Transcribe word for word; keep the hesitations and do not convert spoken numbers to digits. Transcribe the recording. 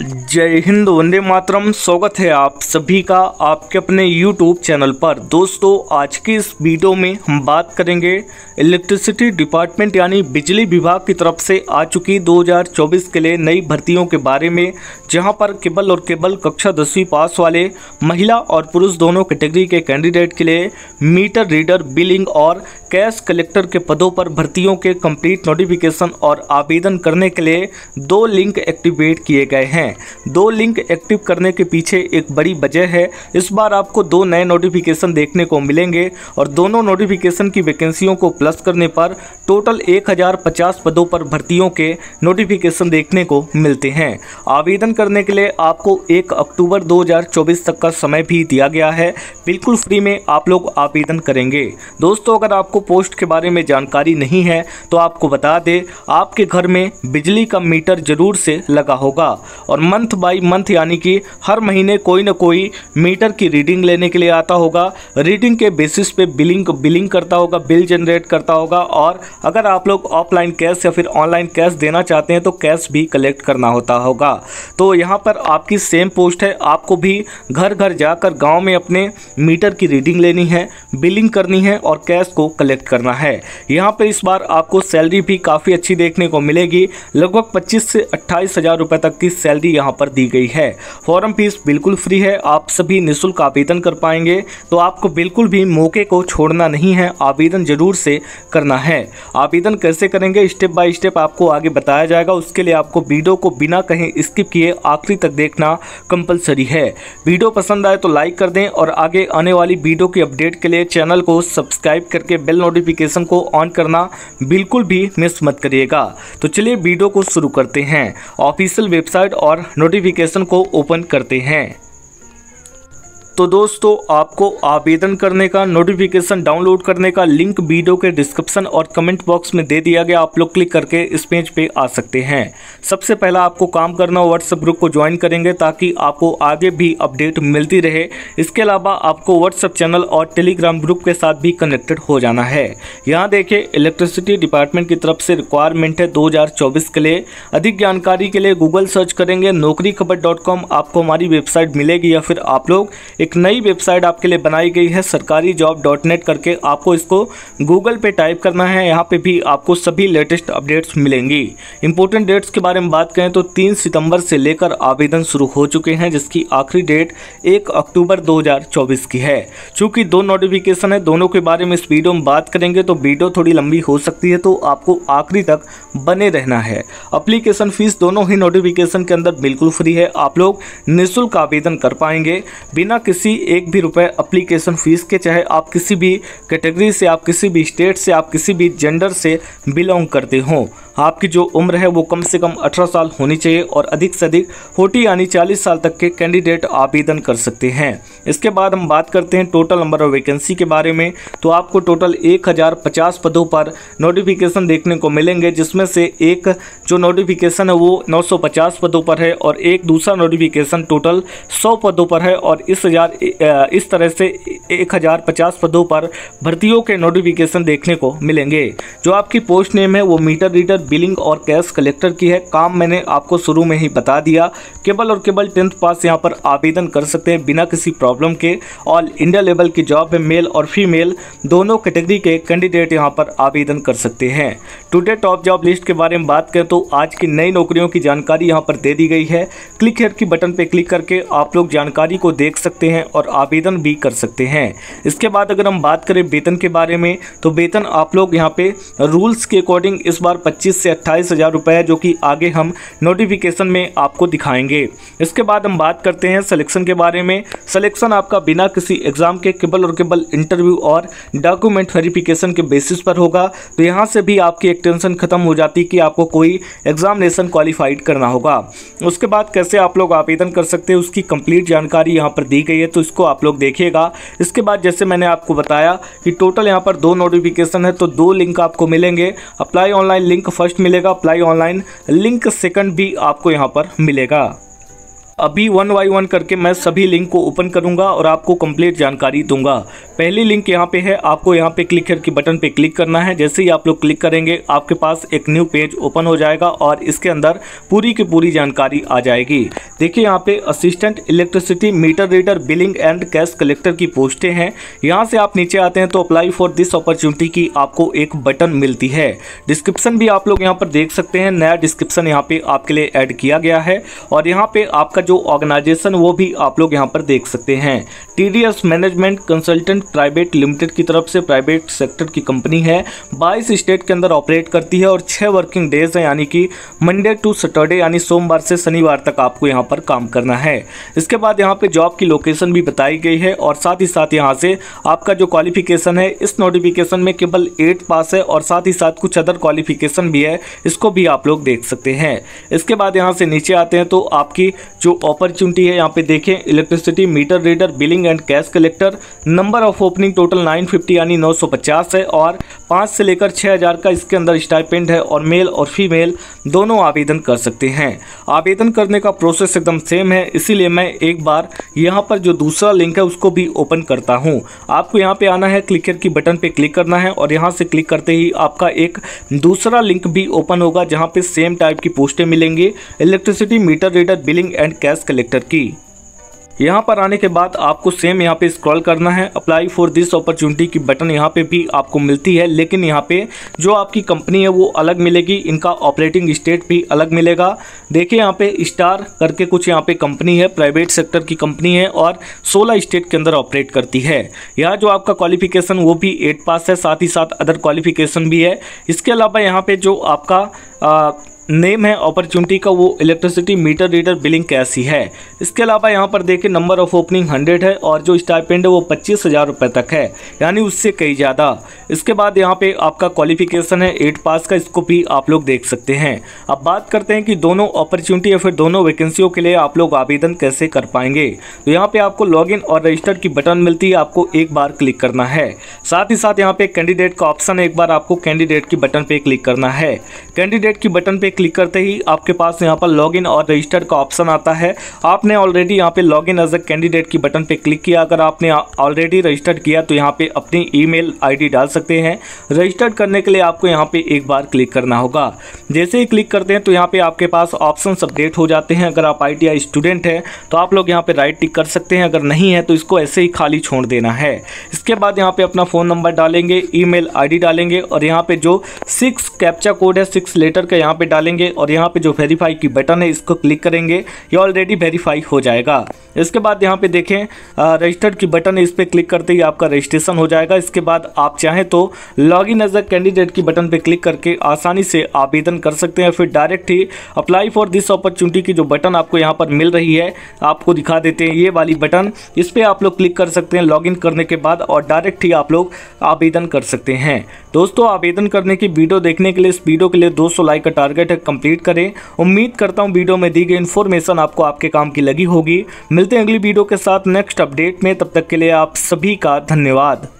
जय हिंद, वंदे मातरम। स्वागत है आप सभी का आपके अपने यूट्यूब चैनल पर। दोस्तों, आज की इस वीडियो में हम बात करेंगे इलेक्ट्रिसिटी डिपार्टमेंट यानी बिजली विभाग की तरफ से आ चुकी दो हज़ार चौबीस के लिए नई भर्तियों के बारे में, जहां पर केवल और केवल कक्षा दसवीं पास वाले महिला और पुरुष दोनों कैटेगरी के कैंडिडेट के लिए मीटर रीडर, बिलिंग और कैश कलेक्टर के पदों पर भर्तियों के कंप्लीट नोटिफिकेशन और आवेदन करने के लिए दो लिंक एक्टिवेट किए गए हैं। दो लिंक एक्टिव करने के पीछे एक बड़ी वजह है। इस बार आपको दो नए नोटिफिकेशन देखने को मिलेंगे और दोनों नोटिफिकेशन की वैकेंसियों को प्लस करने पर टोटल एक हज़ार पचास पदों पर भर्तियों के नोटिफिकेशन देखने को मिलते हैं। आवेदन करने के लिए आपको एक अक्टूबर दो हज़ार चौबीस तक का समय भी दिया गया है। बिल्कुल फ्री में आप लोग आवेदन करेंगे। दोस्तों, अगर आपको पोस्ट के बारे में जानकारी नहीं है तो आपको बता दें, आपके घर में बिजली का मीटर जरूर से लगा होगा और मंथ बाई मंथ यानी कि हर महीने कोई ना कोई मीटर की रीडिंग लेने के लिए आता होगा। रीडिंग के बेसिस पे बिलिंग बिलिंग करता होगा, बिल जनरेट करता होगा। और अगर आप लोग ऑफलाइन कैश या फिर ऑनलाइन कैश देना चाहते हैं तो कैश भी कलेक्ट करना होता होगा। तो यहाँ पर आपकी सेम पोस्ट है, आपको भी घर घर जाकर गाँव में अपने मीटर की रीडिंग लेनी है, बिलिंग करनी है और कैश को कलेक्ट करना है। यहाँ पर इस बार आपको सैलरी भी काफ़ी अच्छी देखने को मिलेगी। लगभग पच्चीस से अट्ठाईस हज़ार रुपये तक की सैलरी यहाँ पर दी गई है। फॉर्म फीस बिल्कुल फ्री है, आप सभी निःशुल्क आवेदन कर पाएंगे। तो आपको बिल्कुल भी मौके को छोड़ना नहीं है, आवेदन जरूर से करना है। आवेदन कैसे करेंगे स्टेप बाय स्टेप आपको आगे बताया जाएगा। उसके लिए आपको वीडियो को बिना कहीं स्किप किए आखिरी तक देखना कंपलसरी है। वीडियो पसंद आए तो लाइक कर दें और आगे आने वाली वीडियो की अपडेट के लिए चैनल को सब्सक्राइब करके बेल नोटिफिकेशन को ऑन करना बिल्कुल भी मिस मत करिएगा। तो चलिए वीडियो को शुरू करते हैं। ऑफिशियल वेबसाइट और नोटिफिकेशन को ओपन करते हैं। तो दोस्तों, आपको आवेदन करने का, नोटिफिकेशन डाउनलोड करने का लिंक वीडियो के डिस्क्रिप्शन और कमेंट बॉक्स में दे दिया गया। आप लोग क्लिक करके इस पेज पे आ सकते हैं। सबसे पहला आपको काम करना, व्हाट्सएप ग्रुप को ज्वाइन करेंगे ताकि आपको आगे भी अपडेट मिलती रहे। इसके अलावा आपको व्हाट्सएप चैनल और टेलीग्राम ग्रुप के साथ भी कनेक्टेड हो जाना है। यहाँ देखिए, इलेक्ट्रिसिटी डिपार्टमेंट की तरफ से रिक्वायरमेंट है दो हज़ार चौबीस के लिए। अधिक जानकारी के लिए गूगल सर्च करेंगे नौकरी खबर डॉट कॉम, आपको हमारी वेबसाइट मिलेगी। या फिर आप लोग एक नई वेबसाइट आपके लिए बनाई गई है सरकारी जॉब डॉट नेट करके, आपको इसको गूगल पे टाइप करना है। यहाँ पे भी आपको सभी लेटेस्ट अपडेट्स मिलेंगी। इंपॉर्टेंट डेट्स के बारे में बात करें तो तीन सितंबर से लेकर आवेदन शुरू हो चुके हैं, जिसकी आखिरी डेट एक अक्टूबर दो हज़ार चौबीस की है। चूँकि दो नोटिफिकेशन है, दोनों के बारे में इस वीडियो में बात करेंगे तो वीडियो थोड़ी लंबी हो सकती है, तो आपको आखिरी तक बने रहना है। अप्लीकेशन फ़ीस दोनों ही नोटिफिकेशन के अंदर बिल्कुल फ्री है, आप लोग निःशुल्क आवेदन कर पाएंगे बिना किसी एक भी रुपए एप्लीकेशन फ़ीस के। चाहे आप किसी भी कैटेगरी से, आप किसी भी स्टेट से, आप किसी भी जेंडर से बिलोंग करते हों, आपकी जो उम्र है वो कम से कम अठारह साल होनी चाहिए और अधिक से अधिक फोर्टी यानी चालीस साल तक के कैंडिडेट आवेदन कर सकते हैं। इसके बाद हम बात करते हैं टोटल नंबर और वैकेंसी के बारे में। तो आपको टोटल एक हज़ार पचास पदों पर नोटिफिकेशन देखने को मिलेंगे, जिसमें से एक जो नोटिफिकेशन है वो नौ सौ पचास पदों पर है और एक दूसरा नोटिफिकेशन टोटल सौ पदों पर है। और इस हजार इस तरह से एक हज़ार पचास पदों पर भर्तियों के नोटिफिकेशन देखने को मिलेंगे। जो आपकी पोस्ट नेम है वो मीटर रीडर, बिलिंग और कैश कलेक्टर की है। काम मैंने आपको शुरू में ही बता दिया, केवल और केवल टेंथ पास यहाँ पर आवेदन कर सकते हैं बिना किसी प्रॉब्लम के। ऑल इंडिया लेवल की जॉब है, मेल और फीमेल दोनों कैटेगरी के कैंडिडेट यहाँ पर आवेदन कर सकते हैं। टुडे टॉप जॉब लिस्ट के बारे में बात करें तो आज की नई नौकरियों की जानकारी यहाँ पर दे दी गई है। क्लिक हेयर की बटन पर क्लिक करके आप लोग जानकारी को देख सकते हैं और आवेदन भी कर सकते हैं। इसके बाद अगर हम बात करें वेतन के बारे में तो वेतन आप लोग यहाँ पे रूल्स के अकॉर्डिंग इस बार पच्चीस से अट्ठाईस हज़ार रुपये है, जो कि आगे हम नोटिफिकेशन में आपको दिखाएंगे। इसके बाद हम बात करते हैं सिलेक्शन के बारे में। सिलेक्शन आपका बिना किसी एग्जाम के केवल और केवल इंटरव्यू और डॉक्यूमेंट वेरिफिकेशन के बेसिस पर होगा। तो यहाँ से भी आपकी एक टेंशन खत्म हो जाती कि आपको कोई एग्जामिनेशन क्वालिफाइड करना होगा। उसके बाद कैसे आप लोग आवेदन कर सकते हैं उसकी कंप्लीट जानकारी यहाँ पर दी गई है, तो इसको आप लोग देखिएगा। इसके बाद जैसे मैंने आपको बताया कि टोटल यहाँ पर दो नोटिफिकेशन है, तो दो लिंक आपको मिलेंगे। अप्लाई ऑनलाइन लिंक फर्स्ट मिलेगा, अप्लाई ऑनलाइन लिंक सेकंड भी आपको यहाँ पर मिलेगा। अभी वन बाई वन करके मैं सभी लिंक को ओपन करूंगा और आपको कंप्लीट जानकारी दूंगा। पहली लिंक यहाँ पे है, आपको यहाँ पे क्लिक करके बटन पे क्लिक करना है। जैसे ही आप लोग क्लिक करेंगे आपके पास एक न्यू पेज ओपन हो जाएगा और इसके अंदर पूरी की पूरी जानकारी आ जाएगी। देखिए यहाँ पे assistant electricity meter reader billing and cash collector की पोस्टें हैं। यहाँ से आप नीचे आते हैं तो अप्लाई फॉर दिस अपॉर्चुनिटी की आपको एक बटन मिलती है। डिस्क्रिप्शन भी आप लोग यहाँ पर देख सकते हैं, नया डिस्क्रिप्शन यहाँ पे आपके लिए ऐड किया गया है और यहाँ पे आपका जो ऑर्गेनाइजेशन वो भी आप लोग यहाँ पर देख सकते हैं। TDS management consultant private limited की तरफ से प्राइवेट सेक्टर की कंपनी है, बाईस स्टेट के अंदर ऑपरेट करती है और छः वर्किंग डेज है, यानी कि मंडे टू सैटरडे यानी सोमवार से शनिवार तक आपको यहाँ पर काम करना है। इसके बाद यहाँ पे जॉब की लोकेशन भी बताई गई है और साथ ही साथ यहाँ से आपका जो क्वालिफिकेशन है, इस नोटिफिकेशन में केवल एट पास है और साथ ही साथ कुछ अदर क्वालिफिकेशन भी है, इसको भी आप लोग देख सकते हैं। इसके बाद यहाँ से नीचे आते हैं तो आपकी जो अपॉर्चुनिटी है यहाँ पे देखें, electricity meter reader billing and cash collector, number of opening total नौ सौ पचास यानी नौ सौ पचास है और पाँच से लेकर छह हज़ार का इसके अंदर स्टाइपेंड है और मेल और फीमेल दोनों आवेदन कर सकते हैं। आवेदन करने का प्रोसेस एकदम सेम है, इसीलिए मैं एक बार यहाँ पर जो दूसरा लिंक है उसको भी ओपन करता हूँ। आपको यहाँ पे आना है, क्लिकर की बटन पे क्लिक करना है और यहाँ से क्लिक करते ही आपका एक दूसरा लिंक भी ओपन होगा जहाँ पे सेम टाइप की पोस्टें मिलेंगी, electricity meter reader billing and cash collector की। यहाँ पर आने के बाद आपको सेम यहाँ पे स्क्रॉल करना है, अप्लाई फॉर दिस अपॉर्चुनिटी की बटन यहाँ पे भी आपको मिलती है, लेकिन यहाँ पे जो आपकी कंपनी है वो अलग मिलेगी, इनका ऑपरेटिंग स्टेट भी अलग मिलेगा। देखिए यहाँ पे स्टार करके कुछ यहाँ पे कंपनी है, प्राइवेट सेक्टर की कंपनी है और सोलह स्टेट के अंदर ऑपरेट करती है। यहाँ जो आपका क्वालिफिकेशन वो भी एट पास है, साथ ही साथ अदर क्वालिफिकेशन भी है। इसके अलावा यहाँ पर जो आपका आ, नेम है अपॉर्चुनिटी का वो इलेक्ट्रिसिटी मीटर रीडर बिलिंग कैसी है। इसके अलावा यहाँ पर देखिए नंबर ऑफ ओपनिंग हंड्रेड है और जो स्टाइपेंड है वो पच्चीस हज़ार रुपये तक है, यानी उससे कई ज़्यादा। इसके बाद यहाँ पे आपका क्वालिफिकेशन है एट पास का, इसको भी आप लोग देख सकते हैं। अब बात करते हैं कि दोनों अपॉर्चुनिटी या फिर दोनों वैकेंसियों के लिए आप लोग आवेदन कैसे कर पाएंगे। तो यहाँ पर आपको लॉग इन और रजिस्टर की बटन मिलती है, आपको एक बार क्लिक करना है। साथ ही साथ यहाँ पर कैंडिडेट का ऑप्शन है, एक बार आपको कैंडिडेट की बटन पर क्लिक करना है। कैंडिडेट की बटन पर क्लिक करते ही आपके पास यहाँ पर लॉगिन और रजिस्टर का ऑप्शन आता है। आपने ऑलरेडी यहाँ पे लॉगिन एज अ कैंडिडेट की बटन पे क्लिक किया, अगर आपने ऑलरेडी रजिस्टर्ड किया तो यहाँ पे अपनी ईमेल आईडी डाल सकते हैं। रजिस्टर्ड करने के लिए आपको यहाँ पे एक बार क्लिक करना होगा। जैसे ही क्लिक करते हैं तो यहाँ पे आपके पास ऑप्शन अपडेट हो जाते हैं। अगर आप आईटीआई स्टूडेंट हैं तो आप लोग यहाँ पे राइट टिक कर सकते हैं, अगर नहीं है तो इसको ऐसे ही खाली छोड़ देना है। इसके बाद यहाँ पे अपना फ़ोन नंबर डालेंगे, ईमेल आईडी डालेंगे और यहाँ पे जो सिक्स कैप्चा कोड है सिक्स लेटर का यहाँ पे डालेंगे और यहाँ पे जो वेरीफाई की बटन है इसको क्लिक करेंगे, ये ऑलरेडी वेरीफाई हो जाएगा। इसके बाद यहाँ पे देखें रजिस्टर्ड की बटन है, इस पर क्लिक करते ही आपका रजिस्ट्रेशन हो जाएगा। इसके बाद आप चाहें तो log in as a candidate की बटन पे क्लिक करके आसानी से आवेदन कर सकते हैं, फिर डायरेक्ट ही अप्लाई फॉर दिस अपॉर्चुनिटी की जो बटन आपको यहाँ पर मिल रही है आपको दिखा देते हैं, ये वाली बटन, इस पर आप लोग क्लिक कर सकते हैं लॉग इन करने के बाद और डायरेक्ट ही आप लोग आवेदन कर सकते हैं। दोस्तों आवेदन करने की वीडियो देखने के लिए, इस वीडियो के लिए दो सौ लाइक का टारगेट कंप्लीट करें। उम्मीद करता हूं वीडियो में दी गई इन्फॉर्मेशन आपको आपके काम की लगी होगी। मिलते हैं अगली वीडियो के साथ नेक्स्ट अपडेट में, तब तक के लिए आप सभी का धन्यवाद।